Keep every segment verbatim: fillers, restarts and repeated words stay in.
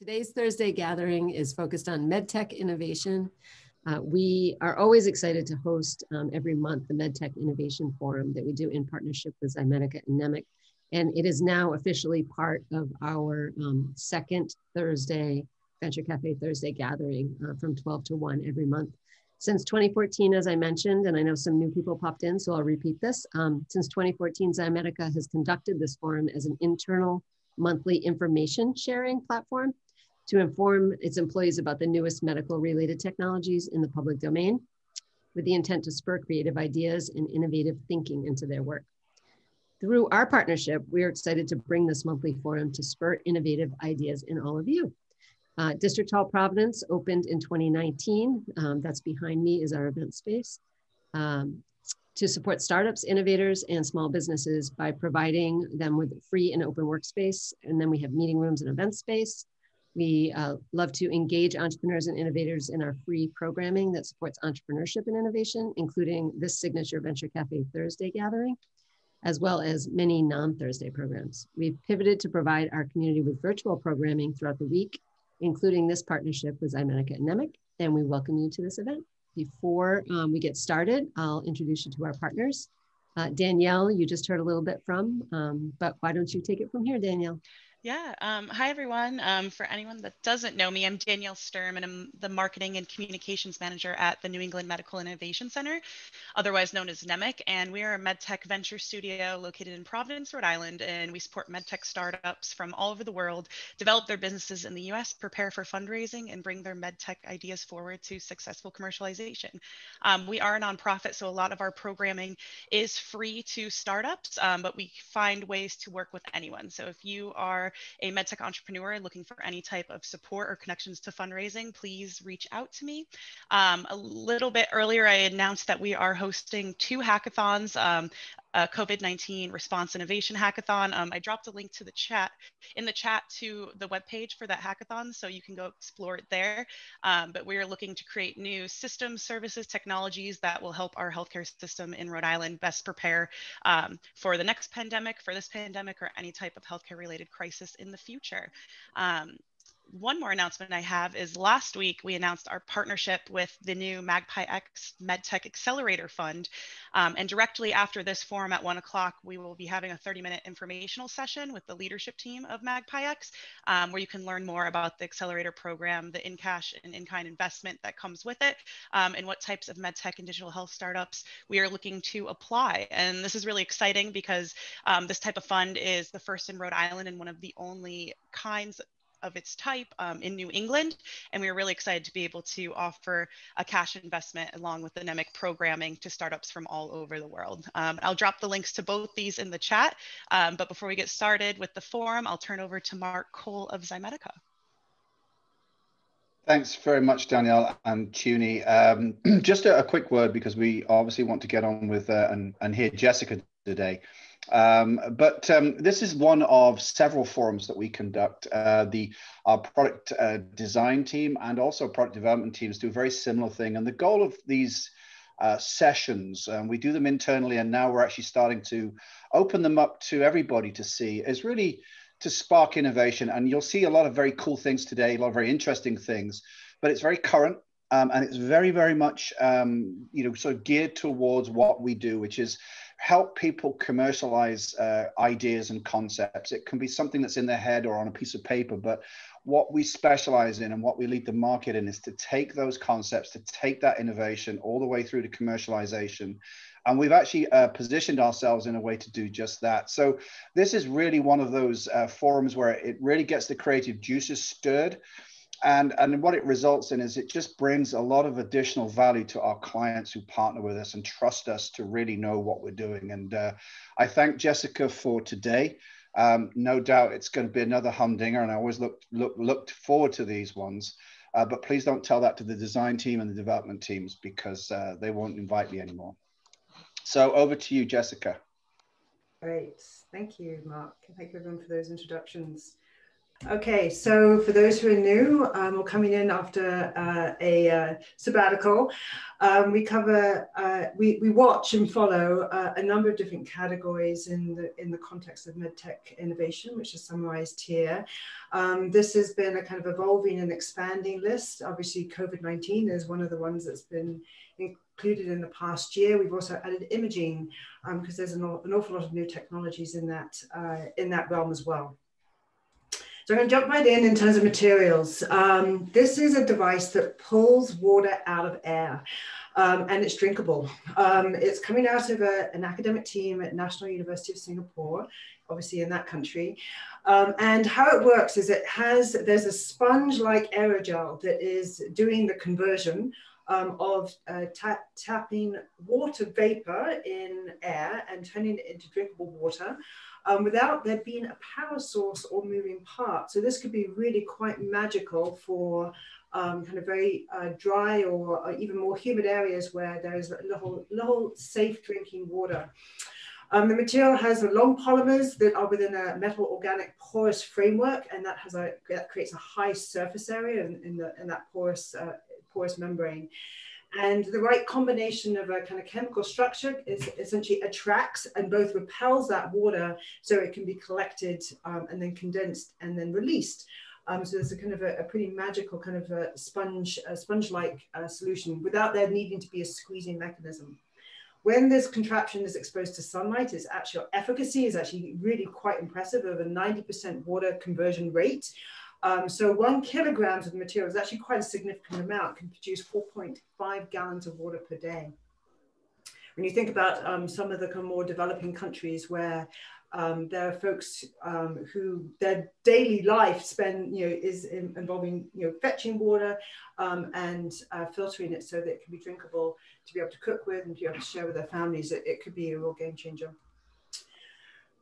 Today's Thursday gathering is focused on MedTech innovation. Uh, we are always excited to host um, every month the MedTech Innovation Forum that we do in partnership with Ximedica and NEMIC. And it is now officially part of our um, second Thursday, Venture Cafe Thursday gathering uh, from twelve to one every month. Since twenty fourteen, as I mentioned, and I know some new people popped in, so I'll repeat this. Um, since twenty fourteen, Ximedica has conducted this forum as an internal monthly information sharing platform to inform its employees about the newest medical-related technologies in the public domain with the intent to spur creative ideas and innovative thinking into their work. Through our partnership, we are excited to bring this monthly forum to spur innovative ideas in all of you. Uh, District Hall Providence opened in twenty nineteen. Um, that's behind me is our event space um, to support startups, innovators, and small businesses by providing them with free and open workspace. And then we have meeting rooms and event space. We uh, love to engage entrepreneurs and innovators in our free programming that supports entrepreneurship and innovation, including this signature Venture Cafe Thursday gathering, as well as many non-Thursday programs. We've pivoted to provide our community with virtual programming throughout the week, including this partnership with Ximedica and NEMIC, and we welcome you to this event. Before um, we get started, I'll introduce you to our partners. Uh, Danielle, you just heard a little bit from, um, but why don't you take it from here, Danielle? Yeah. Um, hi, everyone. Um, for anyone that doesn't know me, I'm Danielle Sturm, and I'm the Marketing and Communications Manager at the New England Medical Innovation Center, otherwise known as NEMIC. And we are a MedTech venture studio located in Providence, Rhode Island, and we support MedTech startups from all over the world, develop their businesses in the U S, prepare for fundraising, and bring their MedTech ideas forward to successful commercialization. Um, we are a nonprofit, so a lot of our programming is free to startups, um, but we find ways to work with anyone. So if you are a MedTech entrepreneur looking for any type of support or connections to fundraising, please reach out to me. Um, a little bit earlier, I announced that we are hosting two hackathons, um, a COVID nineteen response innovation hackathon. Um, I dropped a link to the chat in the chat to the webpage for that hackathon, so you can go explore it there. Um, but we are looking to create new systems, services, technologies that will help our healthcare system in Rhode Island best prepare um, for the next pandemic, for this pandemic, or any type of healthcare-related crisis in the future. Um, one more announcement I have is last week we announced our partnership with the new MagpieX MedTech Accelerator Fund. Um, and directly after this forum at one o'clock, we will be having a thirty minute informational session with the leadership team of MagpieX, um, where you can learn more about the accelerator program, the in-cash and in-kind investment that comes with it, um, and what types of MedTech and digital health startups we are looking to apply. And this is really exciting because um, this type of fund is the first in Rhode Island and one of the only kinds of its type um, in New England. And we are really excited to be able to offer a cash investment along with the NEMIC programming to startups from all over the world. Um, I'll drop the links to both these in the chat, um, but before we get started with the forum, I'll turn over to Mark Cole of Ximedica. Thanks very much, Danielle and Tuni. Um, just a, a quick word, because we obviously want to get on with uh, and, and hear Jessica today. Um, but um, this is one of several forums that we conduct. Uh, the our product uh, design team and also product development teams do a very similar thing. And the goal of these uh, sessions, um, we do them internally, and now we're actually starting to open them up to everybody to see, is really to spark innovation. And you'll see a lot of very cool things today, a lot of very interesting things, but it's very current. Um, and it's very, very much, um, you know, sort of geared towards what we do, which is help people commercialize uh, ideas and concepts. It can be something that's in their head or on a piece of paper, but what we specialize in and what we lead the market in is to take those concepts, to take that innovation all the way through to commercialization. And we've actually uh, positioned ourselves in a way to do just that. So this is really one of those uh, forums where it really gets the creative juices stirred. And, and what it results in is it just brings a lot of additional value to our clients who partner with us and trust us to really know what we're doing. And uh, I thank Jessica for today. Um, no doubt it's going to be another humdinger, and I always look, look, looked forward to these ones. Uh, but please don't tell that to the design team and the development teams, because uh, they won't invite me anymore. So over to you, Jessica. Great. Thank you, Mark. Thank you, everyone, for those introductions. Okay, so for those who are new um, or coming in after uh, a uh, sabbatical, um, we cover, uh, we, we watch and follow uh, a number of different categories in the, in the context of MedTech innovation, which is summarized here. Um, this has been a kind of evolving and expanding list. Obviously, COVID nineteen is one of the ones that's been included in the past year. We've also added imaging um, because there's an, an awful lot of new technologies in that, uh, in that realm as well. So I'm going to jump right in in terms of materials. Um, this is a device that pulls water out of air um, and it's drinkable. Um, it's coming out of a, an academic team at National University of Singapore, obviously in that country. Um, and how it works is it has, there's a sponge-like aerogel that is doing the conversion um, of uh, tap, tapping water vapor in air and turning it into drinkable water. Um, without there being a power source or moving part. So this could be really quite magical for um, kind of very uh, dry or, or even more humid areas where there is little, little safe drinking water. Um, the material has the long polymers that are within a metal organic porous framework, and that has a, that creates a high surface area in, in, the, in that porous, uh, porous membrane. And the right combination of a kind of chemical structure is essentially attracts and both repels that water so it can be collected um, and then condensed and then released. Um, so there's a kind of a, a pretty magical kind of a sponge, a sponge-like uh, solution without there needing to be a squeezing mechanism. When this contraption is exposed to sunlight, its actual efficacy is actually really quite impressive, over ninety percent water conversion rate. Um, so one kilogram of the material is actually quite a significant amount, can produce four point five gallons of water per day. When you think about um, some of the more developing countries where um, there are folks um, who their daily life spend, you know, is in, involving, you know, fetching water um, and uh, filtering it so that it can be drinkable to be able to cook with and to be able to share with their families, it, it could be a real game changer.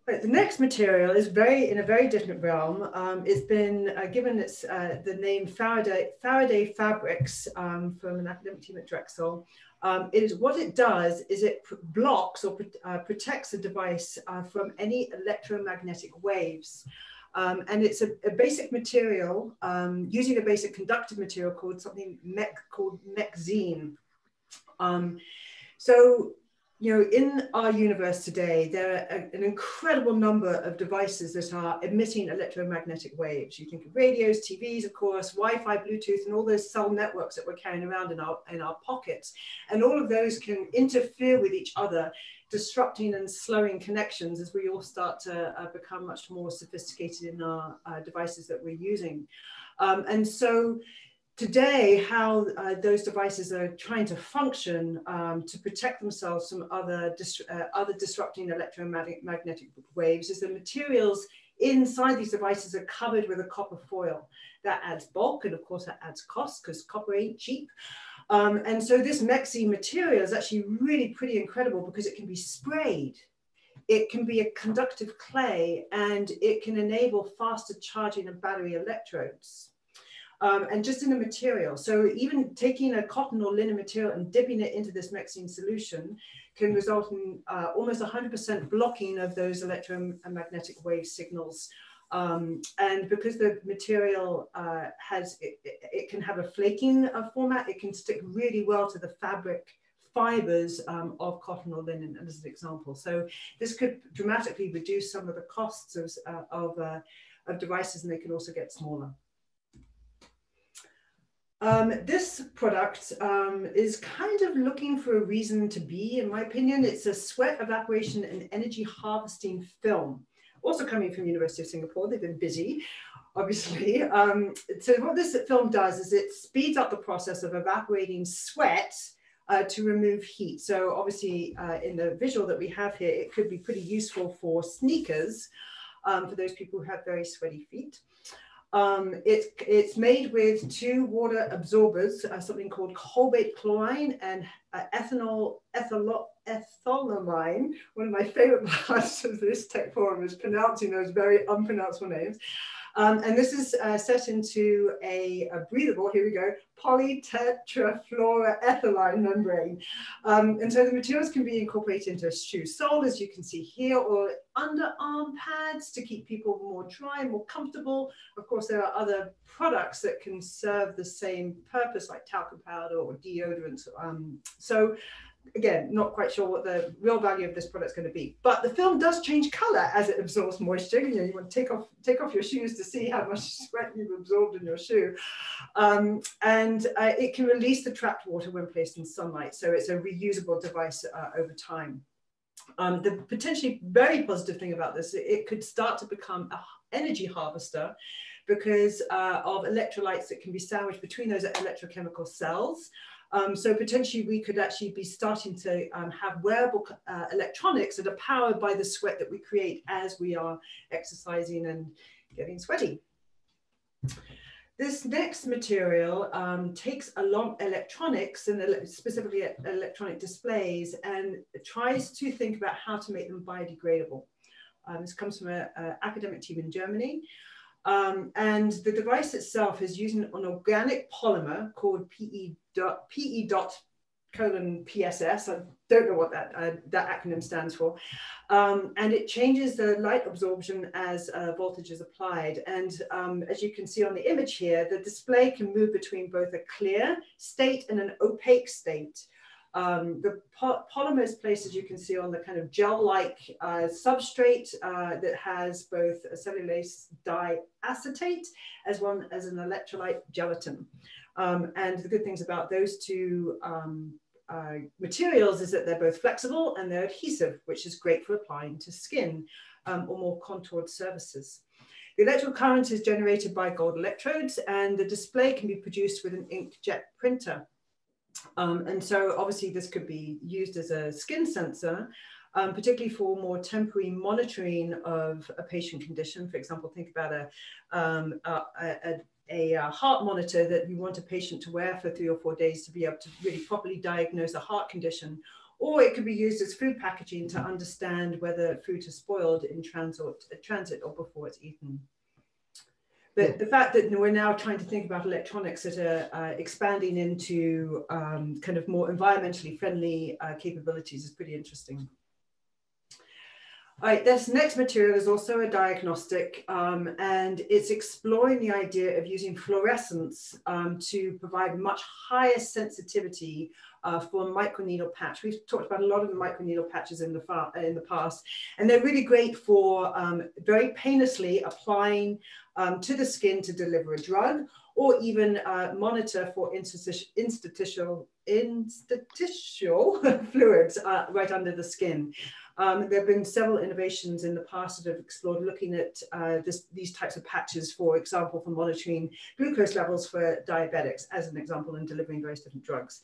But the next material is very in a very different realm. Um, it's been uh, given its, uh, the name Faraday, Faraday Fabrics um, from an academic team at Drexel. Um, it is, what it does is it blocks or uh, protects the device uh, from any electromagnetic waves. Um, and it's a, a basic material um, using a basic conductive material called something mech, called MXene. Um, so, you know, in our universe today, there are an incredible number of devices that are emitting electromagnetic waves. You think of radios, T Vs, of course, Wi-Fi, Bluetooth, and all those cell networks that we're carrying around in our, in our pockets. And all of those can interfere with each other, disrupting and slowing connections as we all start to uh, become much more sophisticated in our uh, devices that we're using. Um, and so, today, how uh, those devices are trying to function um, to protect themselves from other, dis uh, other disrupting electromagnetic waves is the materials inside these devices are covered with a copper foil. That adds bulk, and of course that adds cost because copper ain't cheap. Um, and so this MXene material is actually really pretty incredible because it can be sprayed. It can be a conductive clay, and it can enable faster charging of battery electrodes. Um, and just in the material. So even taking a cotton or linen material and dipping it into this MXene solution can result in uh, almost one hundred percent blocking of those electromagnetic wave signals. Um, and because the material uh, has, it, it, it can have a flaking uh, format, it can stick really well to the fabric fibers um, of cotton or linen, as an example. So this could dramatically reduce some of the costs of, uh, of, uh, of devices, and they can also get smaller. Um, this product um, is kind of looking for a reason to be, in my opinion. It's a sweat evaporation and energy harvesting film, also coming from University of Singapore. They've been busy, obviously. Um, so what this film does is it speeds up the process of evaporating sweat uh, to remove heat. So obviously uh, in the visual that we have here, it could be pretty useful for sneakers, um, for those people who have very sweaty feet. Um, it's, it's made with two water absorbers, uh, something called cobalt chlorine and uh, ethanol, ethylol, ethylamine. One of my favorite parts of this tech forum is pronouncing those very unpronounceable names. Um, and this is uh, set into a, a breathable, here we go, polytetrafluoroethylene membrane. Um, and so the materials can be incorporated into a shoe sole, as you can see here, or underarm pads to keep people more dry, more comfortable. Of course, there are other products that can serve the same purpose, like talcum powder or deodorants. Um, so again, not quite sure what the real value of this product is going to be, but the film does change color as it absorbs moisture. You know, you want to take off take off your shoes to see how much sweat you've absorbed in your shoe, um, and uh, it can release the trapped water when placed in sunlight. So it's a reusable device uh, over time. Um, the potentially very positive thing about this, it could start to become an energy harvester, because uh, of electrolytes that can be sandwiched between those electrochemical cells. Um, so potentially we could actually be starting to um, have wearable uh, electronics that are powered by the sweat that we create as we are exercising and getting sweaty. This next material um, takes along electronics, and ele specifically electronic displays, and tries to think about how to make them biodegradable. Um, this comes from an academic team in Germany. Um, and the device itself is using an organic polymer called P E dot P S S. I don't know what that, uh, that acronym stands for. Um, and it changes the light absorption as uh, voltage is applied. And um, as you can see on the image here, the display can move between both a clear state and an opaque state. Um, the po polymer is placed, as you can see, on the kind of gel-like uh, substrate uh, that has both a cellulose diacetate as well as an electrolyte gelatin. Um, and the good things about those two um, uh, materials is that they're both flexible and they're adhesive, which is great for applying to skin um, or more contoured surfaces. The electrical current is generated by gold electrodes, and the display can be produced with an inkjet printer. Um, and so obviously this could be used as a skin sensor, um, particularly for more temporary monitoring of a patient condition. For example, think about a, um, a, a, a heart monitor that you want a patient to wear for three or four days to be able to really properly diagnose a heart condition. Or it could be used as food packaging to understand whether food is spoiled in transit, transit or before it's eaten. But the fact that we're now trying to think about electronics that are uh, expanding into um, kind of more environmentally friendly uh, capabilities is pretty interesting. All right, this next material is also a diagnostic, um, and it's exploring the idea of using fluorescence um, to provide much higher sensitivity Uh, for microneedle patch. We've talked about a lot of the microneedle patches in the, far, in the past, and they're really great for um, very painlessly applying um, to the skin to deliver a drug, or even uh, monitor for interstitial, interstitial fluids uh, right under the skin. Um, there have been several innovations in the past that have explored looking at uh, this, these types of patches, for example, for monitoring glucose levels for diabetics, as an example, and delivering various different drugs.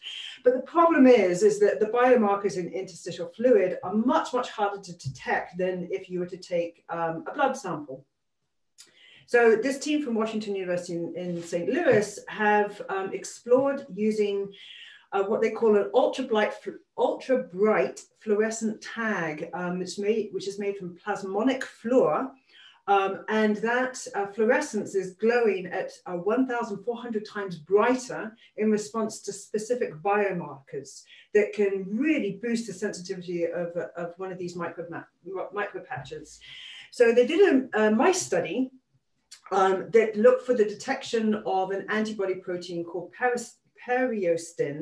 But the problem is, is that the biomarkers in interstitial fluid are much, much harder to detect than if you were to take um, a blood sample. So this team from Washington University in, in Saint Louis have um, explored using Uh, what they call an ultra bright, ultra bright fluorescent tag, um, which, made, which is made from plasmonic fluor. Um, and that uh, fluorescence is glowing at uh, one thousand four hundred times brighter in response to specific biomarkers that can really boost the sensitivity of, of one of these micro, micro patches. So they did a, a mice study um, that looked for the detection of an antibody protein called periostin. periostin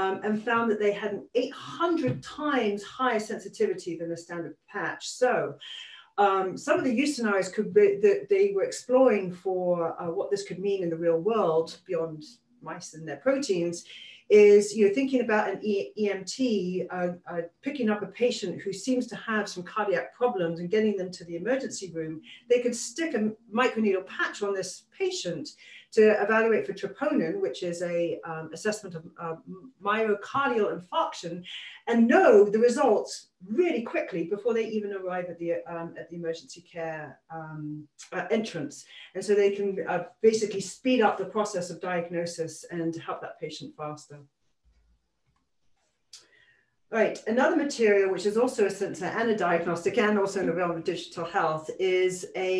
um, and found that they had an eight hundred times higher sensitivity than the standard patch. So um, some of the use scenarios could be that they were exploring for uh, what this could mean in the real world beyond mice and their proteins is, you know, thinking about an E M T uh, uh, picking up a patient who seems to have some cardiac problems and getting them to the emergency room. They could stick a microneedle patch on this patient to evaluate for troponin, which is a um, assessment of uh, myocardial infarction, and know the results really quickly before they even arrive at the, um, at the emergency care um, uh, entrance. And so they can uh, basically speed up the process of diagnosis and help that patient faster. Right, another material which is also a sensor and a diagnostic and also in the realm of digital health is a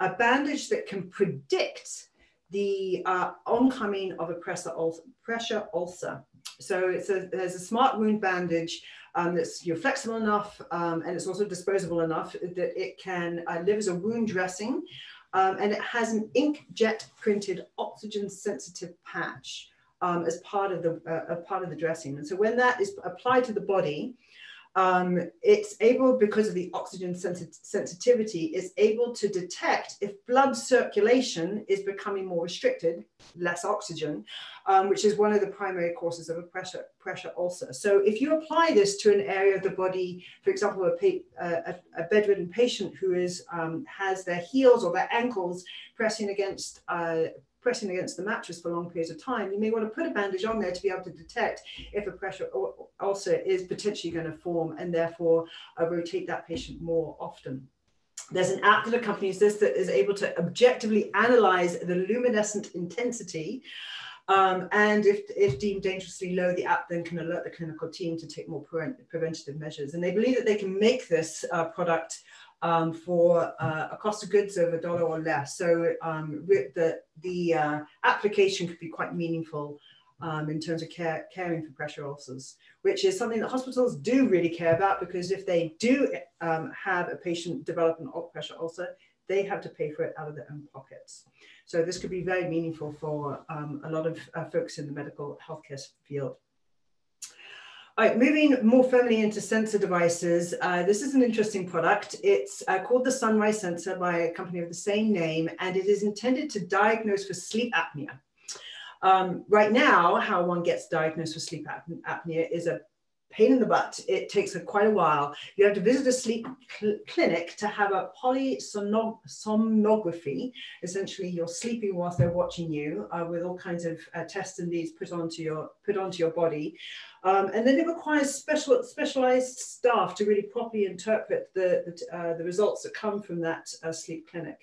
a bandage that can predict the uh, oncoming of a pressure ulcer, pressure ulcer. So it's a, there's a smart wound bandage um, that's you're flexible enough um, and it's also disposable enough that it can uh, live as a wound dressing, um, and it has an inkjet printed oxygen sensitive patch um, as part of the uh, part of the dressing. And so when that is applied to the body, um, it's able, because of the oxygen sensi- sensitivity, it's able to detect if blood circulation is becoming more restricted, less oxygen, um, which is one of the primary causes of a pressure, pressure ulcer. So if you apply this to an area of the body, for example, a, pa a, a bedridden patient who is, um, has their heels or their ankles pressing against uh, pressing against the mattress for long periods of time, you may want to put a bandage on there to be able to detect if a pressure ulcer is potentially going to form, and therefore uh, rotate that patient more often. There's an app that accompanies this that is able to objectively analyze the luminescent intensity. Um, and if, if deemed dangerously low, the app then can alert the clinical team to take more pre preventative measures. And they believe that they can make this uh, product Um, for uh, a cost of goods of a dollar or less. So um, the, the uh, application could be quite meaningful um, in terms of care, caring for pressure ulcers, which is something that hospitals do really care about, because if they do um, have a patient develop an pressure ulcer, they have to pay for it out of their own pockets. So this could be very meaningful for um, a lot of uh, folks in the medical healthcare field. All right, moving more firmly into sensor devices, uh, this is an interesting product. It's uh, called the Sunrise Sensor by a company of the same name, and it is intended to diagnose for sleep apnea. Um, right now, how one gets diagnosed with sleep ap apnea is a pain in the butt. It takes a, quite a while. You have to visit a sleep cl clinic to have a polysomnography. Essentially, you're sleeping whilst they're watching you, uh, with all kinds of uh, tests and these put onto your put onto your body, um, and then it requires special specialized staff to really properly interpret the the, uh, the results that come from that uh, sleep clinic.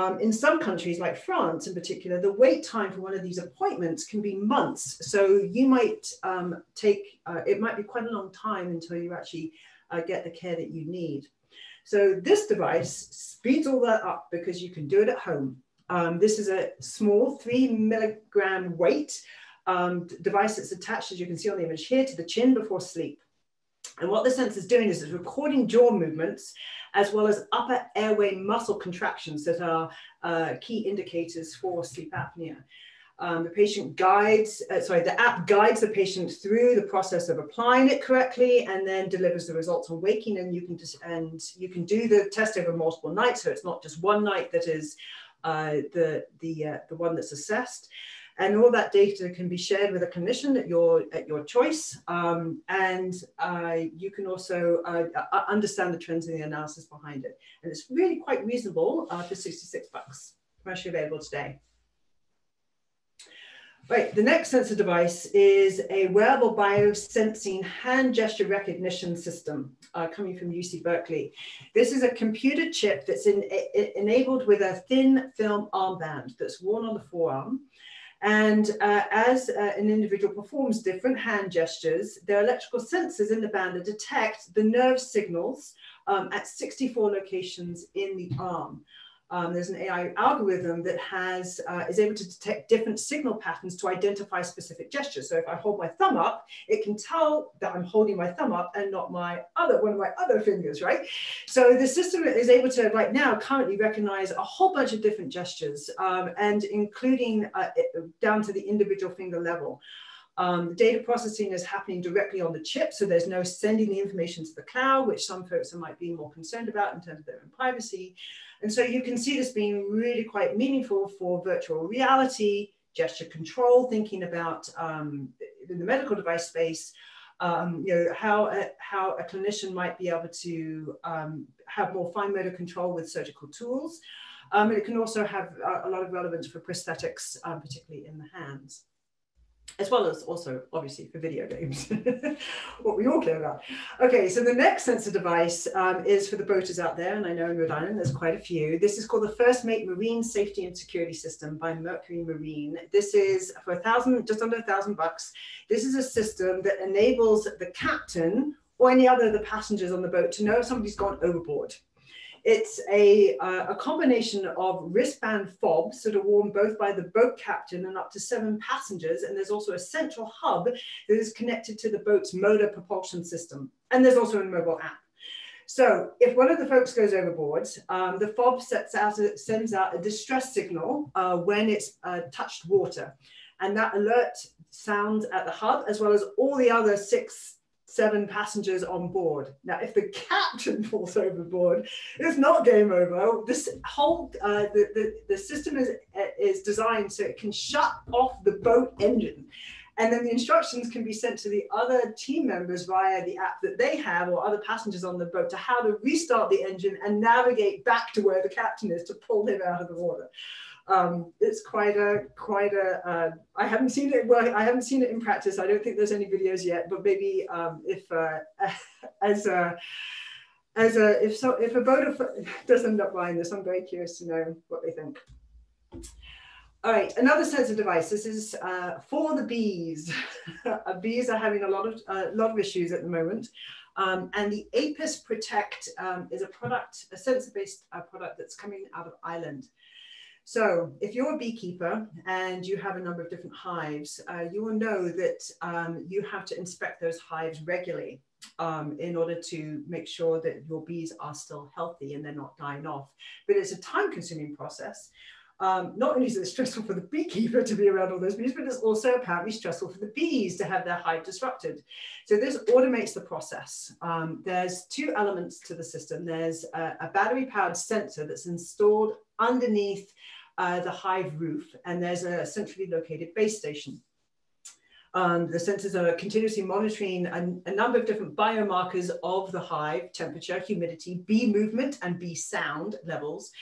Um, in some countries, like France in particular, the wait time for one of these appointments can be months. So you might um, take, uh, it might be quite a long time until you actually uh, get the care that you need. So this device speeds all that up because you can do it at home. Um, this is a small three milligram weight um, device that's attached, as you can see on the image here, to the chin before sleep. And what the sensor is doing is it's recording jaw movements as well as upper airway muscle contractions that are uh, key indicators for sleep apnea. Um, the patient guides, uh, sorry, the app guides the patient through the process of applying it correctly, and then delivers the results on waking. And you can just, and you can do the test over multiple nights, so it's not just one night that is uh, the the uh, the one that's assessed. And all that data can be shared with a clinician at your, at your choice. Um, and uh, you can also uh, understand the trends and the analysis behind it. And it's really quite reasonable uh, for sixty-six bucks, commercially available today. Right, the next sensor device is a wearable biosensing hand gesture recognition system uh, coming from U C Berkeley. This is a computer chip that's in, it, enabled with a thin film armband that's worn on the forearm. And uh, as uh, an individual performs different hand gestures, there are electrical sensors in the band that detect the nerve signals um, at sixty-four locations in the arm. Um, there's an A I algorithm that has, uh, is able to detect different signal patterns to identify specific gestures. So if I hold my thumb up, it can tell that I'm holding my thumb up and not my other, one of my other fingers, right? So the system is able to right now currently recognize a whole bunch of different gestures, um, and including uh, it, down to the individual finger level. Um, data processing is happening directly on the chip, so there's no sending the information to the cloud, which some folks might be more concerned about in terms of their own privacy. And so you can see this being really quite meaningful for virtual reality, gesture control, thinking about um, in the medical device space, um, you know, how a, how a clinician might be able to um, have more fine motor control with surgical tools. Um, and it can also have a, a lot of relevance for prosthetics, um, particularly in the hands, as well as also, obviously, for video games, what we all care about. Okay, so the next sensor device um, is for the boaters out there, and I know in Rhode Island there's quite a few. This is called the First Mate Marine Safety and Security System by Mercury Marine. This is for a thousand, just under a thousand bucks. This is a system that enables the captain or any other of the passengers on the boat to know if somebody's gone overboard. It's a, uh, a combination of wristband fobs that are worn both by the boat captain and up to seven passengers. And there's also a central hub that is connected to the boat's motor propulsion system. And there's also a mobile app. So if one of the folks goes overboard, um, the fob sets out a, sends out a distress signal uh, when it's uh, touched water. And that alert sounds at the hub, as well as all the other six seven passengers on board. Now, if the captain falls overboard, it's not game over. This whole, uh, the, the, the system is, is designed so it can shut off the boat engine. And then the instructions can be sent to the other team members via the app that they have, or other passengers on the boat, to how to restart the engine and navigate back to where the captain is to pull him out of the water. Um, it's quite a, quite a, uh, I haven't seen it work, I haven't seen it in practice. I don't think there's any videos yet, but maybe um, if, uh, as a, as a, if so, if a boater does end up buying this, I'm very curious to know what they think. All right, another sensor device. This is uh, for the bees. Bees are having a lot of, uh, lot of issues at the moment. Um, and the Apis Protect um, is a product, a sensor-based uh, product that's coming out of Ireland. So if you're a beekeeper and you have a number of different hives, uh, you will know that um, you have to inspect those hives regularly um, in order to make sure that your bees are still healthy and they're not dying off. But it's a time-consuming process. Um, not only is it stressful for the beekeeper to be around all those bees, but it's also apparently stressful for the bees to have their hive disrupted. So this automates the process. Um, there's two elements to the system. There's a, a battery-powered sensor that's installed underneath uh, the hive roof, and there's a centrally located base station. Um, the sensors are continuously monitoring a, a number of different biomarkers of the hive: temperature, humidity, bee movement, and bee sound levels.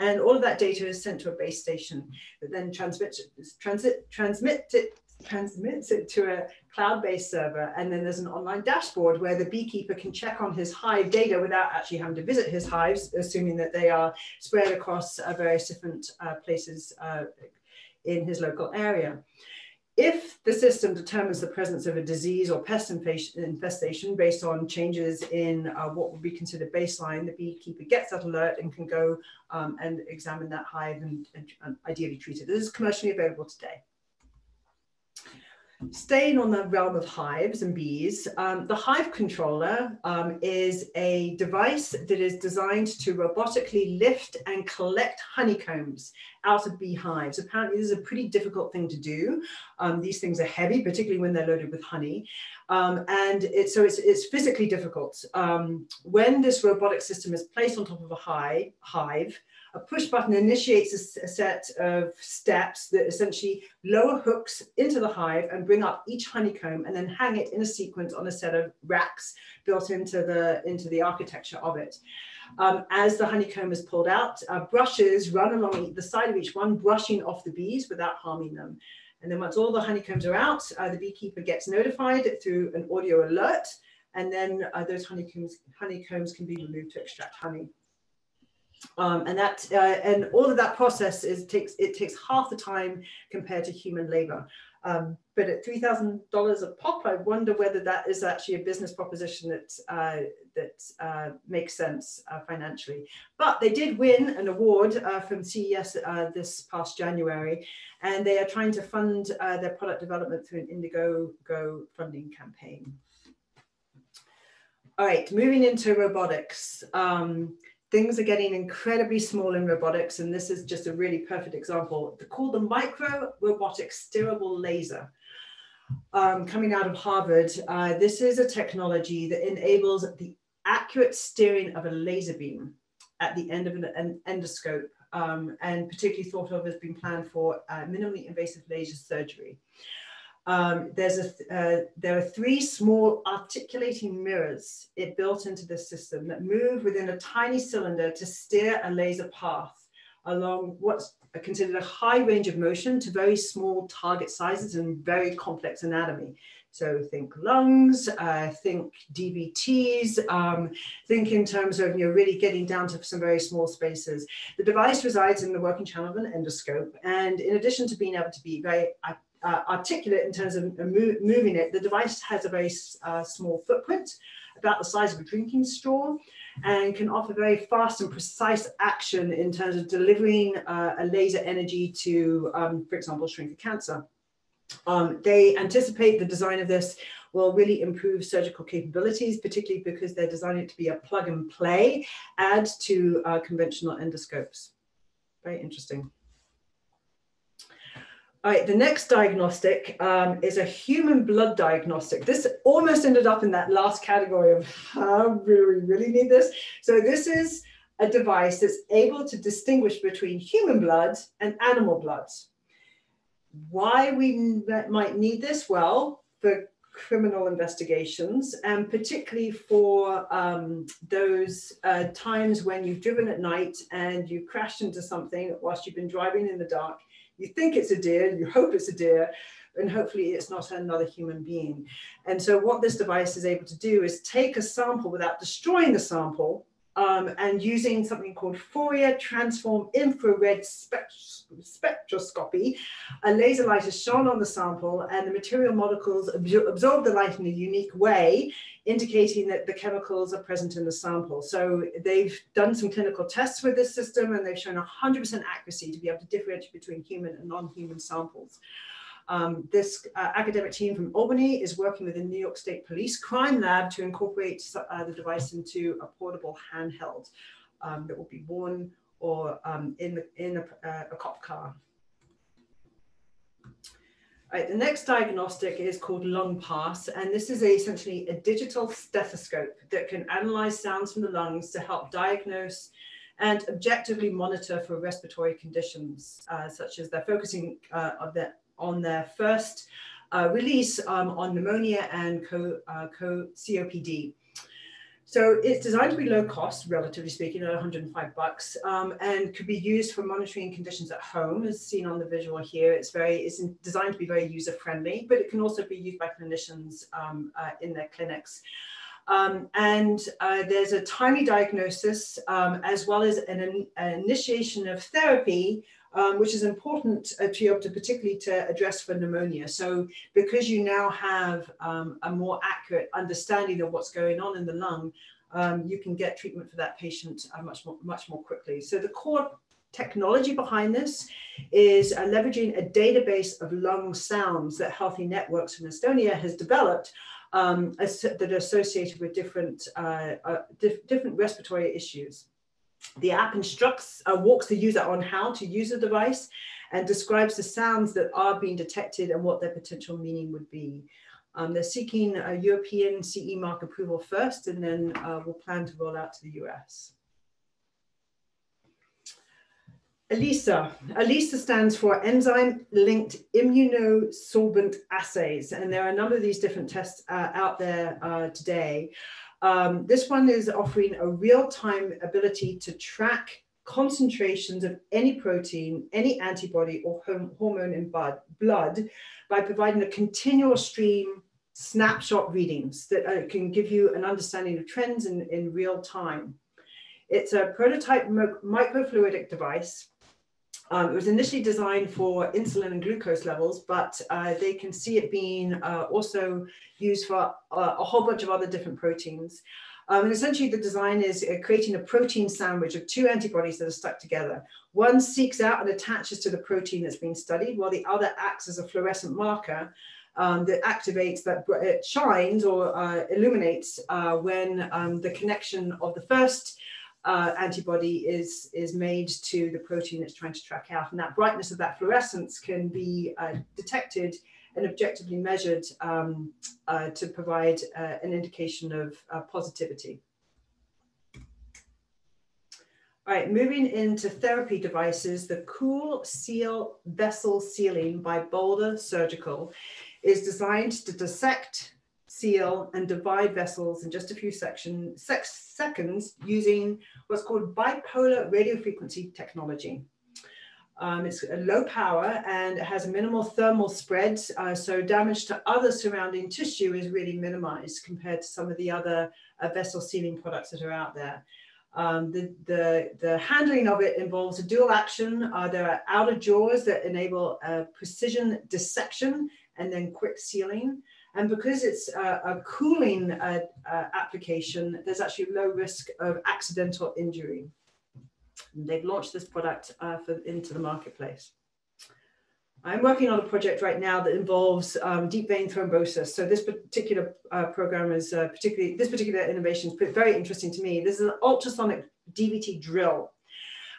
And all of that data is sent to a base station that then transmits, transit, transmits, it, transmits it to a cloud-based server. And then there's an online dashboard where the beekeeper can check on his hive data without actually having to visit his hives, assuming that they are spread across uh, various different uh, places uh, in his local area. If the system determines the presence of a disease or pest infestation based on changes in uh, what would be considered baseline, the beekeeper gets that alert and can go um, and examine that hive and, and, and ideally treat it. This is commercially available today. Staying on the realm of hives and bees, um, the hive controller um, is a device that is designed to robotically lift and collect honeycombs out of beehives. Apparently, this is a pretty difficult thing to do. Um, these things are heavy, particularly when they're loaded with honey. Um, and it, so it's, it's physically difficult. Um, when this robotic system is placed on top of a hive, hive a push button initiates a set of steps that essentially lower hooks into the hive and bring up each honeycomb and then hang it in a sequence on a set of racks built into the, into the architecture of it. Um, as the honeycomb is pulled out, uh, brushes run along the side of each one, brushing off the bees without harming them. And then once all the honeycombs are out, uh, the beekeeper gets notified through an audio alert, and then uh, those honeycombs, honeycombs can be removed to extract honey. Um, and that uh, and all of that process is takes it takes half the time compared to human labor. Um, but at three thousand dollars a pop, I wonder whether that is actually a business proposition that uh, that uh, makes sense uh, financially. But they did win an award uh, from C E S uh, this past January, and they are trying to fund uh, their product development through an Indiegogo funding campaign. All right, moving into robotics. Um, Things are getting incredibly small in robotics, and this is just a really perfect example. They're called the micro robotic steerable laser. Um, coming out of Harvard, uh, this is a technology that enables the accurate steering of a laser beam at the end of an, an endoscope, um, and particularly thought of as being planned for uh, minimally invasive laser surgery. Um, there's a th uh, there are three small articulating mirrors it built into the system that move within a tiny cylinder to steer a laser path along what's considered a high range of motion to very small target sizes and very complex anatomy. So think lungs, uh, think D V Ts, um, think in terms of you're really getting down to some very small spaces. The device resides in the working channel of an endoscope, and in addition to being able to be very Uh, articulate in terms of uh, mo moving it, the device has a very uh, small footprint, about the size of a drinking straw, and can offer very fast and precise action in terms of delivering uh, a laser energy to, um, for example, shrink a cancer. Um, they anticipate the design of this will really improve surgical capabilities, particularly because they're designing it to be a plug and play add to uh, conventional endoscopes. Very interesting. All right, the next diagnostic um, is a human blood diagnostic. This almost ended up in that last category of how do we really need this? So this is a device that's able to distinguish between human blood and animal blood. Why we might need this? Well, for criminal investigations, and particularly for um, those uh, times when you've driven at night and you crashed into something whilst you've been driving in the dark. You think it's a deer, you hope it's a deer, and hopefully it's not another human being. And so what this device is able to do is take a sample without destroying the sample, um, and using something called Fourier transform infrared spect- spectroscopy, a laser light is shone on the sample and the material molecules absor- absorb the light in a unique way, indicating that the chemicals are present in the sample. So they've done some clinical tests with this system and they've shown one hundred percent accuracy to be able to differentiate between human and non-human samples. Um, this uh, academic team from Albany is working with the New York State Police Crime Lab to incorporate uh, the device into a portable handheld um, that will be worn or um, in, the, in a, uh, a cop car. All right, the next diagnostic is called lung pass, and this is a, essentially a digital stethoscope that can analyze sounds from the lungs to help diagnose and objectively monitor for respiratory conditions, uh, such as they're focusing uh, of their on their first uh, release um, on pneumonia and co uh, co C O P D. So it's designed to be low cost, relatively speaking, at one hundred five bucks, um, and could be used for monitoring conditions at home, as seen on the visual here. It's very, it's designed to be very user friendly, but it can also be used by clinicians um, uh, in their clinics. Um, and uh, there's a timely diagnosis um, as well as an, an initiation of therapy, Um, which is important uh, to be able to particularly to address for pneumonia. So because you now have um, a more accurate understanding of what's going on in the lung, um, you can get treatment for that patient uh, much more, much more quickly. So the core technology behind this is uh, leveraging a database of lung sounds that Healthy Networks from Estonia has developed um, as, that are associated with different, uh, uh, dif different respiratory issues. The app instructs, uh, walks the user on how to use the device and describes the sounds that are being detected and what their potential meaning would be. Um, they're seeking a European C E mark approval first, and then uh, we'll plan to roll out to the U S. ELISA. ELISA stands for Enzyme-Linked Immunosorbent Assays, and there are a number of these different tests uh, out there uh, today. Um, this one is offering a real-time ability to track concentrations of any protein, any antibody or hormone in blood by providing a continual stream snapshot readings that uh, can give you an understanding of trends in, in real time. It's a prototype microfluidic device. Um, it was initially designed for insulin and glucose levels, but uh, they can see it being uh, also used for a, a whole bunch of other different proteins. Um, and essentially the design is uh, creating a protein sandwich of two antibodies that are stuck together. One seeks out and attaches to the protein that's being studied, while the other acts as a fluorescent marker um, that activates, that it shines or uh, illuminates uh, when um, the connection of the first Uh, antibody is, is made to the protein it's trying to track out. And that brightness of that fluorescence can be uh, detected and objectively measured um, uh, to provide uh, an indication of uh, positivity. All right, moving into therapy devices, the Cool Seal Vessel Sealing by Boulder Surgical is designed to dissect, seal and divide vessels in just a few section, six seconds using what's called bipolar radiofrequency technology. Um, it's a low power and it has a minimal thermal spread, uh, so damage to other surrounding tissue is really minimized compared to some of the other uh, vessel sealing products that are out there. Um, the, the, the handling of it involves a dual action. Uh, there are outer jaws that enable uh, precision dissection and then quick sealing. And because it's a, a cooling uh, uh, application, there's actually low risk of accidental injury. And they've launched this product uh, for, into the marketplace. I'm working on a project right now that involves um, deep vein thrombosis. So this particular uh, program is uh, particularly, this particular innovation is very interesting to me. This is an ultrasonic D V T drill.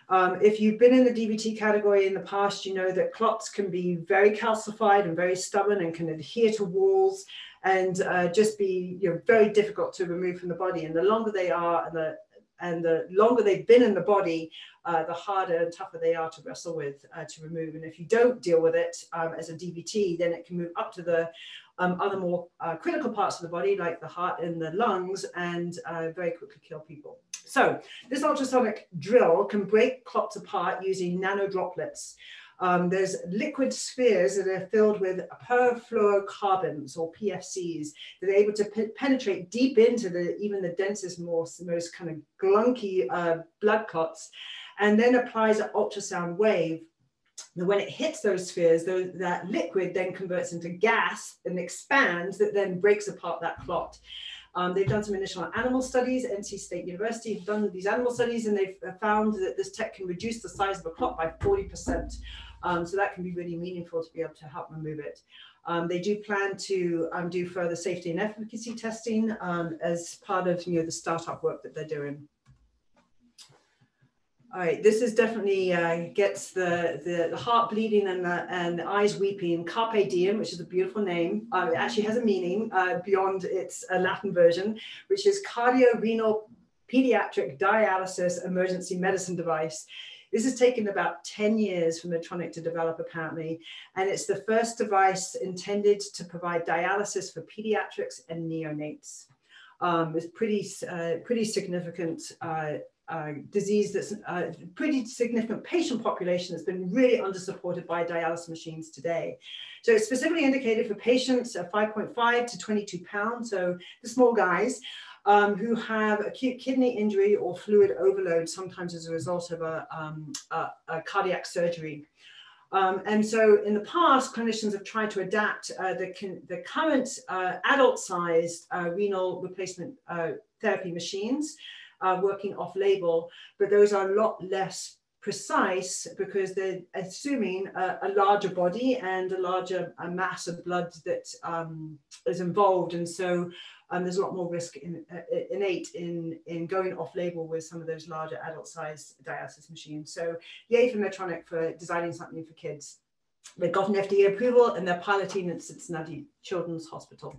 Um, if you've been in the D V T category in the past, you know that clots can be very calcified and very stubborn and can adhere to walls and uh, just be you know, very difficult to remove from the body. And the longer they are and the, and the longer they've been in the body, uh, the harder and tougher they are to wrestle with, uh, to remove. And if you don't deal with it um, as a D V T, then it can move up to the um, other more uh, critical parts of the body, like the heart and the lungs, and uh, very quickly kill people. So this ultrasonic drill can break clots apart using nano droplets. Um, there's liquid spheres that are filled with perfluorocarbons, or P F Cs, that are able to pe penetrate deep into the, even the densest, most, most kind of glunky uh, blood clots, and then applies an ultrasound wave. And when it hits those spheres, those, that liquid then converts into gas and expands, that then breaks apart that clot. Um, they've done some initial animal studies. N C State University have done these animal studies, and they've found that this tech can reduce the size of a clot by forty percent. Um, so that can be really meaningful to be able to help remove it. Um, they do plan to um, do further safety and efficacy testing um, as part of you know, the startup work that they're doing. All right, this is definitely uh, gets the, the, the heart bleeding and the, and the eyes weeping. Carpe diem, which is a beautiful name. Um, it actually has a meaning uh, beyond its uh, Latin version, which is cardio-renal pediatric dialysis emergency medicine device. This has taken about ten years for Medtronic to develop, apparently, and it's the first device intended to provide dialysis for pediatrics and neonates. Um, it's pretty, uh, pretty significant uh, Uh, disease that's a uh, pretty significant patient population that's been really undersupported by dialysis machines today. So it's specifically indicated for patients of five point five to twenty-two pounds, so the small guys, um, who have acute kidney injury or fluid overload, sometimes as a result of a, um, a, a cardiac surgery. Um, and so in the past, clinicians have tried to adapt uh, the, the current uh, adult-sized uh, renal replacement uh, therapy machines, Uh, working off-label, but those are a lot less precise because they're assuming a, a larger body and a larger a mass of blood that um, is involved, and so um, there's a lot more risk in, uh, innate in, in going off-label with some of those larger adult-sized dialysis machines. So yay for Medtronic for designing something for kids. They've gotten F D A approval and they're piloting at Cincinnati Children's Hospital.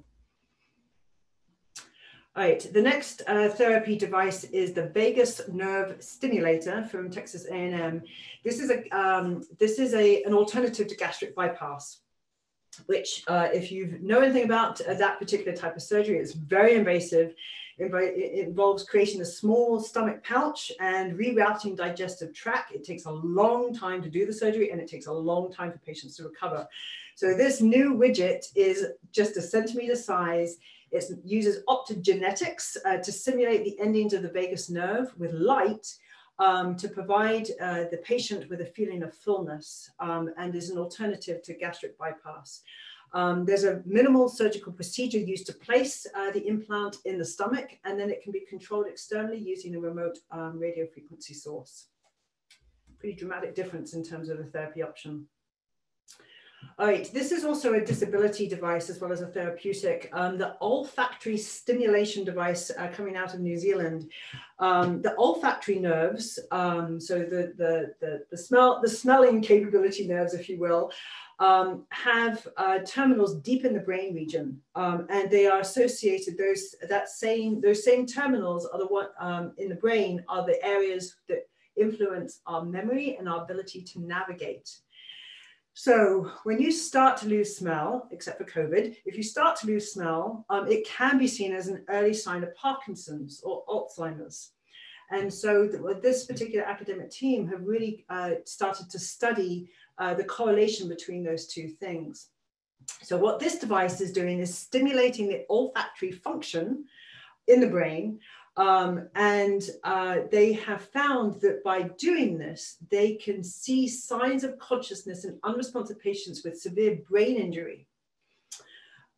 All right, the next uh, therapy device is the vagus nerve stimulator from Texas A and M. This is, a, um, this is a, an alternative to gastric bypass, which uh, if you know anything about uh, that particular type of surgery, it's very invasive. It, it involves creating a small stomach pouch and rerouting digestive tract. It takes a long time to do the surgery, and it takes a long time for patients to recover. So this new widget is just a centimeter size. It uses optogenetics uh, to simulate the endings of the vagus nerve with light um, to provide uh, the patient with a feeling of fullness, um, and is an alternative to gastric bypass. Um, there's a minimal surgical procedure used to place uh, the implant in the stomach, and then it can be controlled externally using a remote um, radiofrequency source. Pretty dramatic difference in terms of the therapy option. All right, this is also a disability device as well as a therapeutic. Um, the olfactory stimulation device uh, coming out of New Zealand. Um, the olfactory nerves, um, so the, the, the, the, smell, the smelling capability nerves, if you will, um, have uh, terminals deep in the brain region. Um, and they are associated, those, that same, those same terminals are the one, um, in the brain are the areas that influence our memory and our ability to navigate. So when you start to lose smell, except for COVID, if you start to lose smell, um, it can be seen as an early sign of Parkinson's or Alzheimer's. And so th this particular academic team have really uh, started to study uh, the correlation between those two things. So what this device is doing is stimulating the olfactory function in the brain. Um, and uh, they have found that by doing this, they can see signs of consciousness in unresponsive patients with severe brain injury.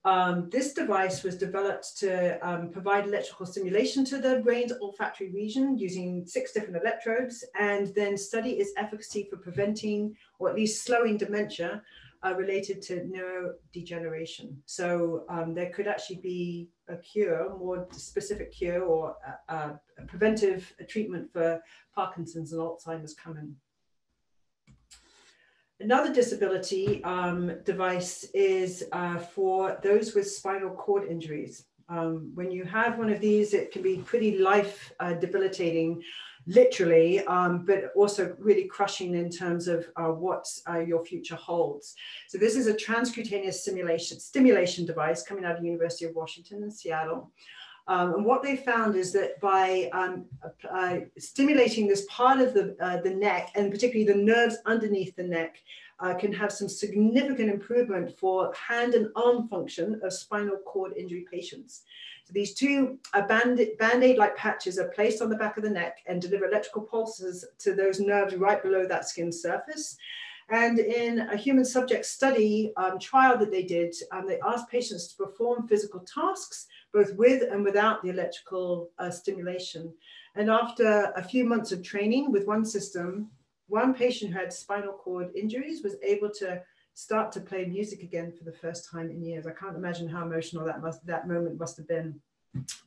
Um, this device was developed to um, provide electrical stimulation to the brain's olfactory region using six different electrodes, and then study its efficacy for preventing or at least slowing dementia uh, related to neurodegeneration. So um, there could actually be a cure, more specific cure, or a, a preventive treatment for Parkinson's and Alzheimer's coming. Another disability um, device is uh, for those with spinal cord injuries. Um, when you have one of these, it can be pretty life uh, debilitating, literally, um, but also really crushing in terms of uh, what uh, your future holds. So this is a transcutaneous stimulation, stimulation device coming out of the University of Washington in Seattle. Um, and what they found is that by um, uh, stimulating this part of the, uh, the neck, and particularly the nerves underneath the neck, uh, can have some significant improvement for hand and arm function of spinal cord injury patients. So these two uh, Band-Aid-like patches are placed on the back of the neck and deliver electrical pulses to those nerves right below that skin surface. And in a human subject study um, trial that they did, um, they asked patients to perform physical tasks, both with and without the electrical uh, stimulation. And after a few months of training with one system, one patient who had spinal cord injuries was able to start to play music again for the first time in years. I can't imagine how emotional that, must, that moment must have been.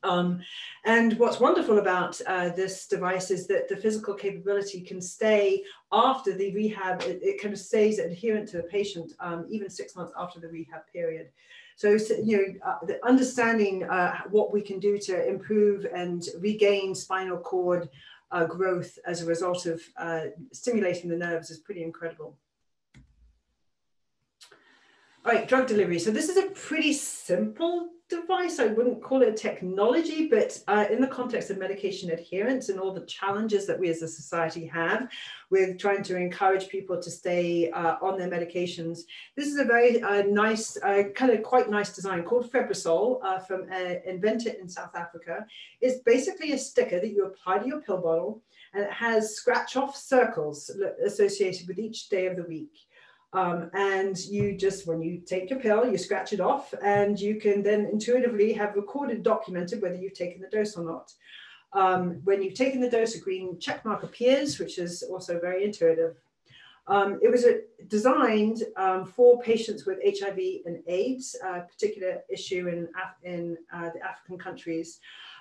Um, and what's wonderful about uh, this device is that the physical capability can stay after the rehab. It, it kind of stays adherent to the patient um, even six months after the rehab period. So, you know, uh, the understanding uh, what we can do to improve and regain spinal cord uh, growth as a result of uh, stimulating the nerves is pretty incredible. All right, drug delivery. So this is a pretty simple device. I wouldn't call it technology, but uh, in the context of medication adherence and all the challenges that we as a society have with trying to encourage people to stay uh, on their medications, this is a very uh, nice, uh, kind of quite nice design called Febrisol uh, from an inventor in South Africa. It's basically a sticker that you apply to your pill bottle, and it has scratch-off circles associated with each day of the week. Um, and you just, when you take your pill, you scratch it off, and you can then intuitively have recorded, documented whether you've taken the dose or not. Um, when you've taken the dose, a green check mark appears, which is also very intuitive. Um, it was a, designed um, for patients with H I V and AIDS, a particular issue in, Af in uh, the African countries.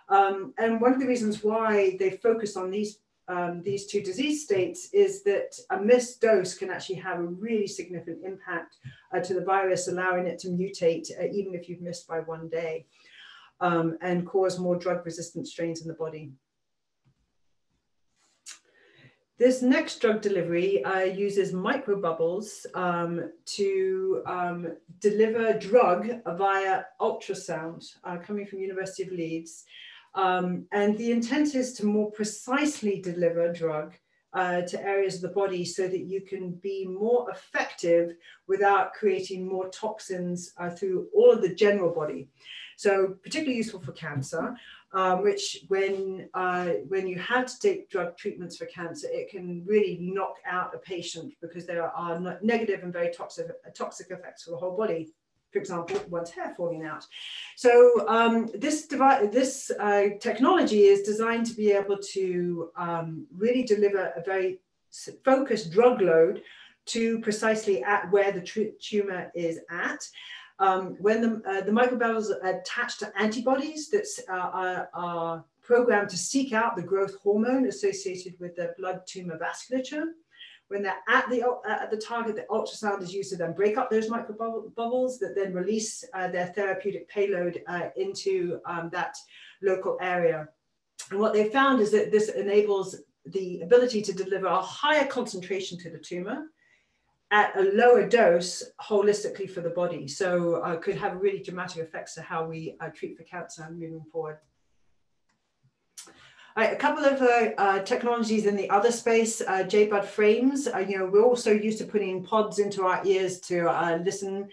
Um, and one of the reasons why they focus on these Um, these two disease states is that a missed dose can actually have a really significant impact uh, to the virus, allowing it to mutate uh, even if you've missed by one day, um, and cause more drug-resistant strains in the body. This next drug delivery uh, uses microbubbles um, to um, deliver drug via ultrasound, uh, coming from University of Leeds. Um, and the intent is to more precisely deliver drug uh, to areas of the body so that you can be more effective without creating more toxins uh, through all of the general body. So particularly useful for cancer, um, which when, uh, when you have to take drug treatments for cancer, it can really knock out a patient because there are negative and very toxic, toxic effects for the whole body. For example, one's hair falling out. So um, this device, this uh, technology is designed to be able to um, really deliver a very focused drug load to precisely at where the tumor is at. Um, when the, uh, the microbubbles are attached to antibodies that uh, are, are programmed to seek out the growth hormone associated with the blood tumor vasculature. When they're at the, at the target, the ultrasound is used to then break up those microbubbles that then release uh, their therapeutic payload uh, into um, that local area. And what they found is that this enables the ability to deliver a higher concentration to the tumor at a lower dose holistically for the body. So uh, could have really dramatic effects to how we uh, treat for cancer moving forward. A couple of uh, uh, technologies in the other space, uh, JBuds Frames. Uh, you know, we're also used to putting pods into our ears to uh, listen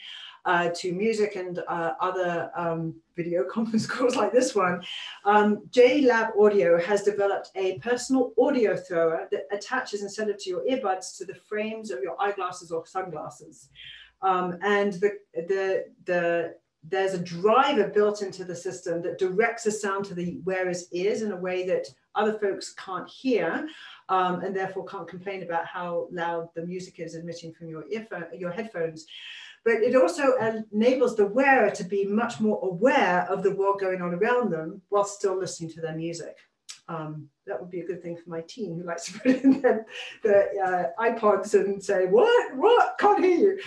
uh, to music and uh, other um, video conference calls like this one. Um, JLab Audio has developed a personal audio thrower that attaches instead of to your earbuds to the frames of your eyeglasses or sunglasses, um, and the the the there's a driver built into the system that directs the sound to the wearer's ears in a way that other folks can't hear, um, and therefore can't complain about how loud the music is emitting from your earphone, your headphones. But it also enables the wearer to be much more aware of the world going on around them while still listening to their music. Um, that would be a good thing for my teen who likes to put in their, their uh, iPods and say, what, what, can't hear you.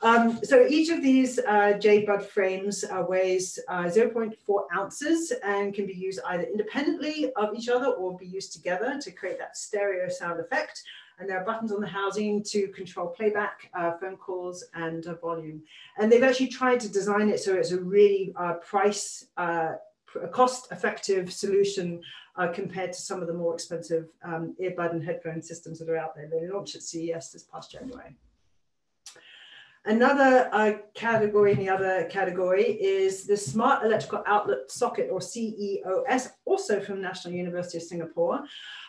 Um, so each of these uh, JBud frames uh, weighs uh, zero point four ounces and can be used either independently of each other or be used together to create that stereo sound effect. And there are buttons on the housing to control playback, uh, phone calls, and uh, volume. And they've actually tried to design it so it's a really uh, price, uh, a cost-effective solution uh, compared to some of the more expensive um, earbud and headphone systems that are out there. They launched at C E S this past January. Another uh, category in the other category is the Smart Electrical Outlet Socket, or C E O S, also from National University of Singapore.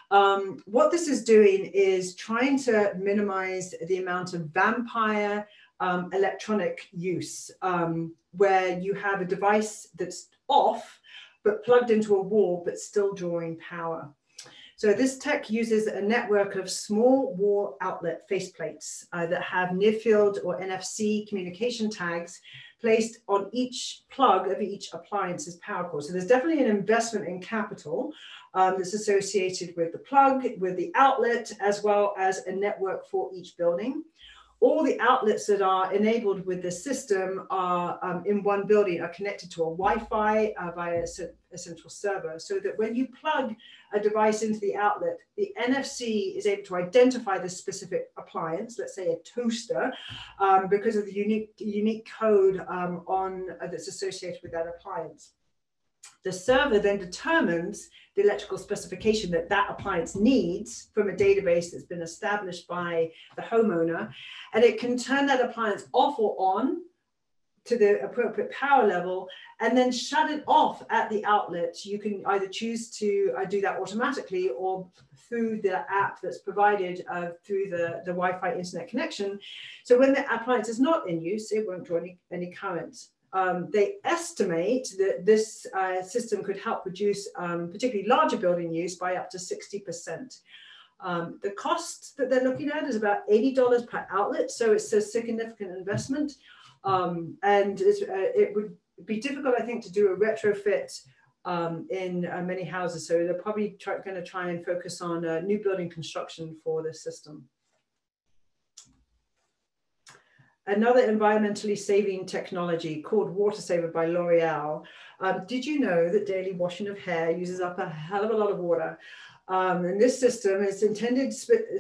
Um, what this is doing is trying to minimize the amount of vampire um, electronic use, um, where you have a device that's off, but plugged into a wall, but still drawing power. So this tech uses a network of small wall outlet faceplates uh, that have near-field or N F C communication tags placed on each plug of each appliance's power cord. So there's definitely an investment in capital um, that's associated with the plug, with the outlet, as well as a network for each building. All the outlets that are enabled with this system are um, in one building, are connected to a Wi-Fi uh, via a central server, so that when you plug a device into the outlet, the N F C is able to identify the specific appliance, let's say a toaster, um, because of the unique, unique code um, on, uh, that's associated with that appliance. The server then determines the electrical specification that that appliance needs from a database that's been established by the homeowner, and it can turn that appliance off or on to the appropriate power level and then shut it off at the outlet. You can either choose to uh, do that automatically, or through the app that's provided uh, through the, the Wi-Fi internet connection. So when the appliance is not in use, it won't draw any, any current. Um, they estimate that this uh, system could help reduce um, particularly larger building use by up to sixty percent. Um, the cost that they're looking at is about eighty dollars per outlet, so it's a significant investment. Um, and uh, it would be difficult, I think, to do a retrofit um, in uh, many houses. So they're probably going to try and focus on uh, new building construction for this system. Another environmentally saving technology called Water Saver by L'Oreal. Um, did you know that daily washing of hair uses up a hell of a lot of water? Um, and this system is intended,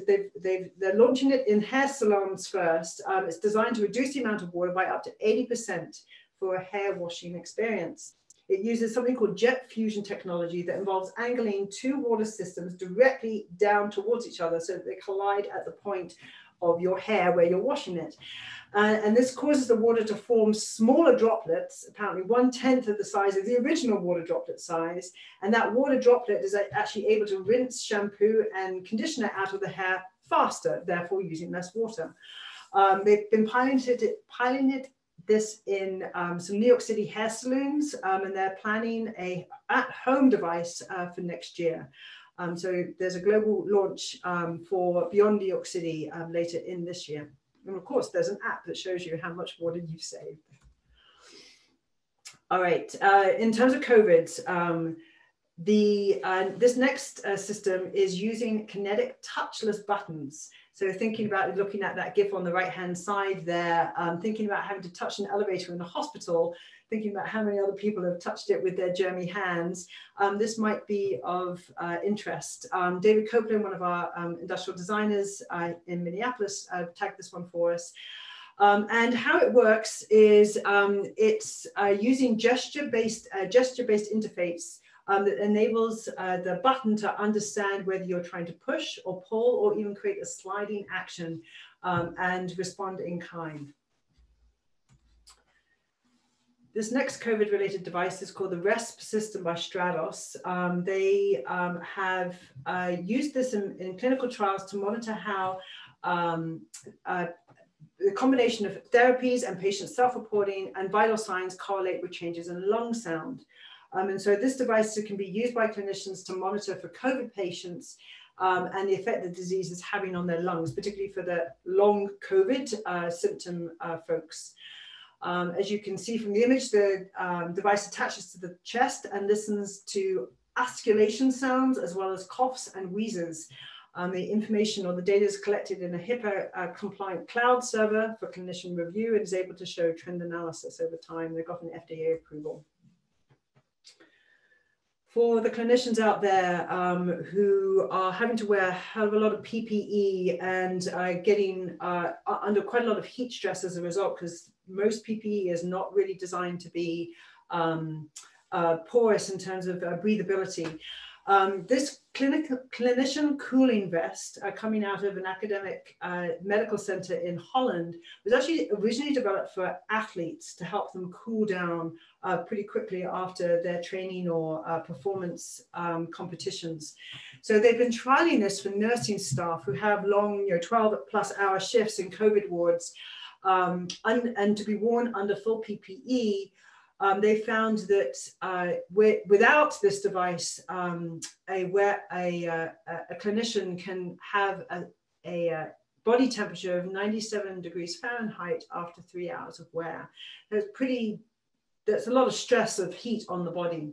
they've, they've, they're launching it in hair salons first. Um, it's designed to reduce the amount of water by up to eighty percent for a hair washing experience. It uses something called jet fusion technology that involves angling two water systems directly down towards each other so that they collide at the point of your hair where you're washing it. Uh, and this causes the water to form smaller droplets, apparently one-tenth of the size of the original water droplet size. And that water droplet is actually able to rinse shampoo and conditioner out of the hair faster, therefore using less water. Um, they've been piloted it, piloted this in um, some New York City hair saloons, um, and they're planning a at-home device uh, for next year. Um, so there's a global launch um, for Beyond New York City um, later in this year. And of course, there's an app that shows you how much water you've saved. All right, uh, in terms of COVID, um, the, uh, this next uh, system is using kinetic touchless buttons. So thinking about looking at that GIF on the right-hand side there, um, thinking about having to touch an elevator in the hospital, thinking about how many other people have touched it with their germy hands, um, this might be of uh, interest. Um, David Copeland, one of our um, industrial designers uh, in Minneapolis, uh, tagged this one for us. Um, and how it works is um, it's uh, using gesture-based uh, gesture-based interface Um, that enables uh, the button to understand whether you're trying to push or pull or even create a sliding action um, and respond in kind. This next COVID-related device is called the RESP system by Stratos. Um, they um, have uh, used this in, in clinical trials to monitor how um, uh, the combination of therapies and patient self-reporting and vital signs correlate with changes in lung sound. Um, and so this device can be used by clinicians to monitor for COVID patients um, and the effect the disease is having on their lungs, particularly for the long COVID uh, symptom uh, folks. Um, as you can see from the image, the um, device attaches to the chest and listens to asculation sounds as well as coughs and wheezes. Um, the information or the data is collected in a HIPAA uh, compliant cloud server for clinician review and is able to show trend analysis over time. They got an F D A approval. For the clinicians out there um, who are having to wear a hell of a lot of P P E and uh, getting uh, under quite a lot of heat stress as a result, because most P P E is not really designed to be um, uh, porous in terms of uh, breathability. Um, this clinic, clinician cooling vest uh, coming out of an academic uh, medical center in Holland was actually originally developed for athletes to help them cool down uh, pretty quickly after their training or uh, performance um, competitions. So they've been trialing this for nursing staff who have long, you know, twelve plus hour shifts in COVID wards um, and, and to be worn under full P P E. Um, they found that uh, without this device, um, a, where a, uh, a clinician can have a, a, a body temperature of ninety-seven degrees Fahrenheit after three hours of wear. That's pretty, that's a lot of stress of heat on the body.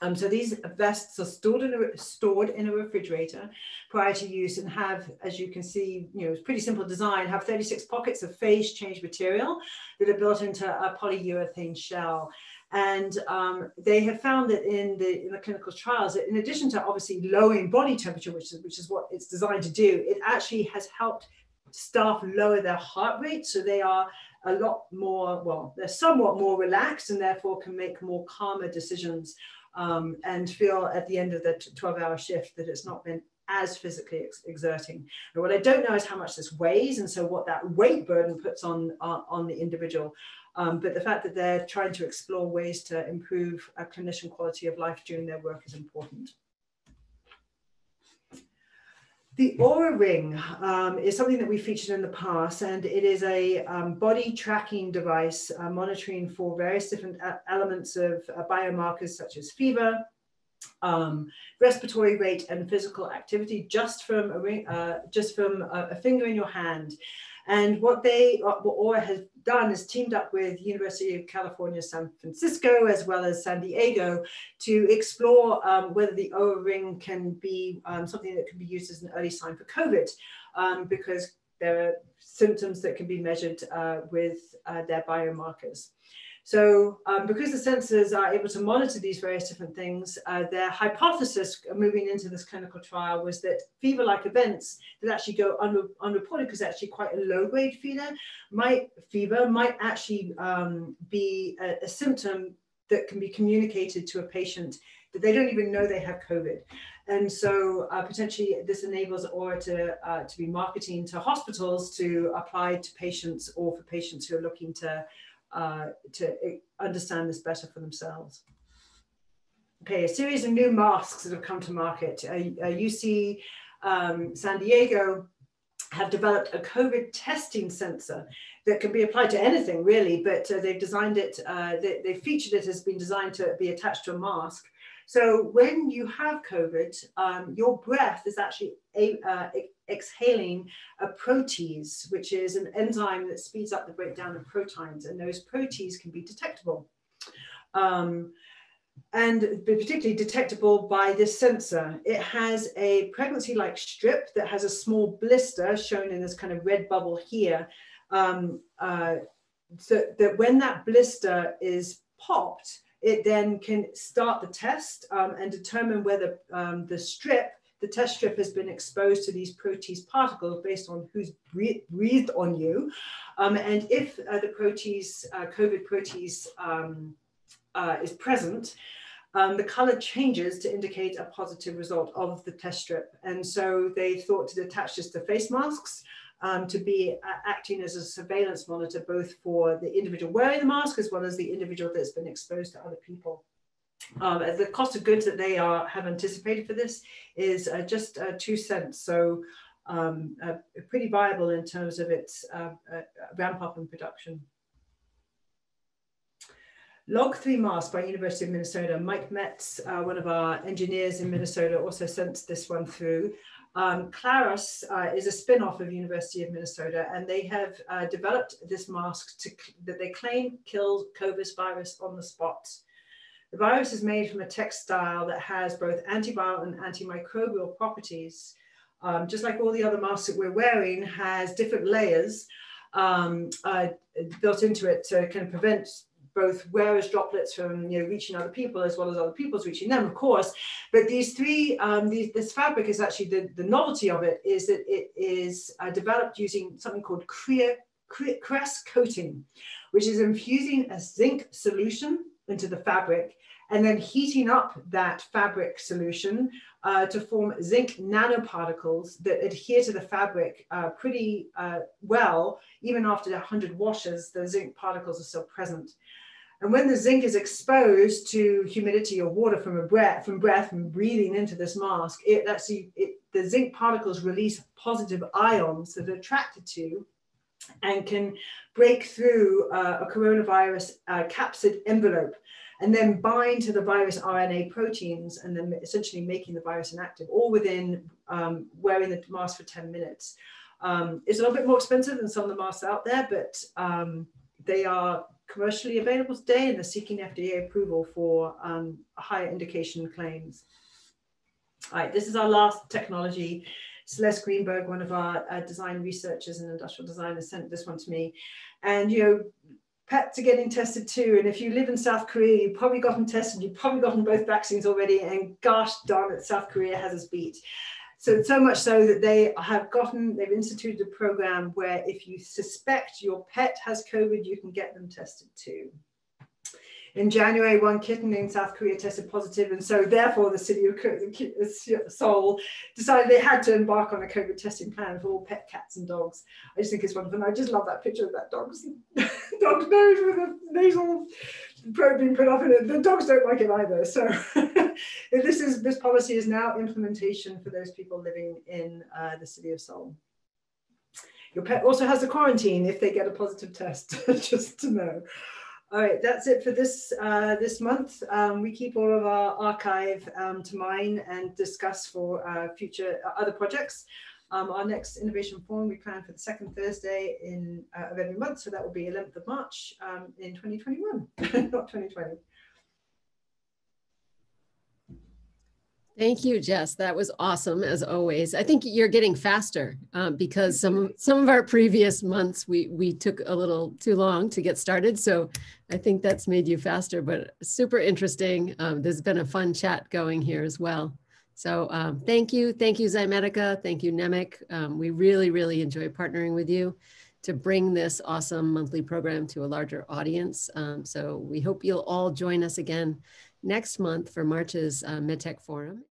Um, so these vests are stored in, a, stored in a refrigerator prior to use and have, as you can see, you know, it's pretty simple design, have thirty-six pockets of phase change material that are built into a polyurethane shell. And um, they have found that in the, in the clinical trials, that in addition to obviously lowering body temperature, which is, which is what it's designed to do, it actually has helped staff lower their heart rate. So they are a lot more, well, they're somewhat more relaxed and therefore can make more calmer decisions. Um, and feel at the end of the twelve hour shift that it's not been as physically ex exerting. And what I don't know is how much this weighs and so what that weight burden puts on, uh, on the individual. Um, but the fact that they're trying to explore ways to improve a clinician quality of life during their work is important. The Aura Ring um, is something that we featured in the past, and it is a um, body tracking device uh, monitoring for various different elements of uh, biomarkers such as fever, um, respiratory rate, and physical activity just from a ring, uh, just from a, a finger in your hand. And what they, what Aura has done is teamed up with University of California, San Francisco, as well as San Diego to explore um, whether the Aura Ring can be um, something that can be used as an early sign for COVID, um, because there are symptoms that can be measured uh, with uh, their biomarkers. So um, because the sensors are able to monitor these various different things, uh, their hypothesis moving into this clinical trial was that fever-like events that actually go un unreported, because actually quite a low-grade fever might, fever might actually um, be a, a symptom that can be communicated to a patient that they don't even know they have COVID. And so uh, potentially this enables Aura to, uh, to be marketing to hospitals to apply to patients or for patients who are looking to Uh, to understand this better for themselves. Okay, a series of new masks that have come to market. Uh, uh, U C um, San Diego have developed a COVID testing sensor that can be applied to anything really, but uh, they've designed it, uh, they, they featured it as being designed to be attached to a mask. So when you have COVID, um, your breath is actually a, uh, exhaling a protease, which is an enzyme that speeds up the breakdown of proteins, and those proteases can be detectable. Um, and particularly detectable by this sensor. It has a pregnancy-like strip that has a small blister shown in this kind of red bubble here. Um, uh, so that when that blister is popped, it then can start the test um, and determine whether um, the strip, the test strip has been exposed to these protease particles based on who's breathed on you. Um, and if uh, the protease, uh, COVID protease um, uh, is present, um, the color changes to indicate a positive result of the test strip. And so they thought to attach this to face masks Um, to be uh, acting as a surveillance monitor, both for the individual wearing the mask as well as the individual that's been exposed to other people. Um, the cost of goods that they are, have anticipated for this is uh, just uh, two cents. So um, uh, pretty viable in terms of its uh, uh, ramp up in production. Log three mask by University of Minnesota. Mike Metz, uh, one of our engineers in Minnesota, also sent this one through. Um, Claris uh, is a spin-off of University of Minnesota, and they have uh, developed this mask to, that they claim kills COVID virus on the spot. The virus is made from a textile that has both antiviral and antimicrobial properties. Um, just like all the other masks that we're wearing, has different layers um, uh, built into it to kind of prevent both wearers' droplets from you know, reaching other people, as well as other people's reaching them, of course. But these three, um, these, this fabric is actually, the, the novelty of it is that it is uh, developed using something called cre cre cress coating, which is infusing a zinc solution into the fabric and then heating up that fabric solution uh, to form zinc nanoparticles that adhere to the fabric uh, pretty uh, well. Even after one hundred washes, the zinc particles are still present. And when the zinc is exposed to humidity or water from a breath, from breath, from breathing into this mask, it actually it, the zinc particles release positive ions that are attracted to, and can break through uh, a coronavirus uh, capsid envelope, and then bind to the virus R N A proteins, and then essentially making the virus inactive. All within um, wearing the mask for ten minutes. Um, it's a little bit more expensive than some of the masks out there, but um, they are commercially available today, and they're seeking F D A approval for um, higher indication claims. All right, this is our last technology. Celeste Greenberg, one of our uh, design researchers and industrial designers, sent this one to me. And, you know, pets are getting tested too. And if you live in South Korea, you've probably gotten tested, you've probably gotten both vaccines already. And gosh darn it, South Korea has us beat. So, so much so that they have gotten, they've instituted a program where if you suspect your pet has COVID, you can get them tested too. In January, one kitten in South Korea tested positive, and so therefore the city of Seoul decided they had to embark on a COVID testing plan for all pet cats and dogs. I just think it's wonderful, and I just love that picture of that dog's, dog's nose with a nasal probe being put off in it. The dogs don't like it either, so this, is, this policy is now implementation for those people living in uh, the city of Seoul. Your pet also has a quarantine if they get a positive test, just to know. All right, that's it for this uh, this month. Um, we keep all of our archive um, to mine and discuss for uh, future uh, other projects. Um, our next innovation forum we plan for the second Thursday in uh, of every month, so that will be eleventh of March um, in twenty twenty-one, not twenty twenty. Thank you, Jess. That was awesome, as always. I think you're getting faster um, because some, some of our previous months, we, we took a little too long to get started. So I think that's made you faster, but super interesting. Um, there's been a fun chat going here as well. So um, thank you. Thank you, Ximedica. Thank you, NEMIC. Um, we really, really enjoy partnering with you to bring this awesome monthly program to a larger audience. Um, so we hope you'll all join us again next month for March's uh, MedTech Forum.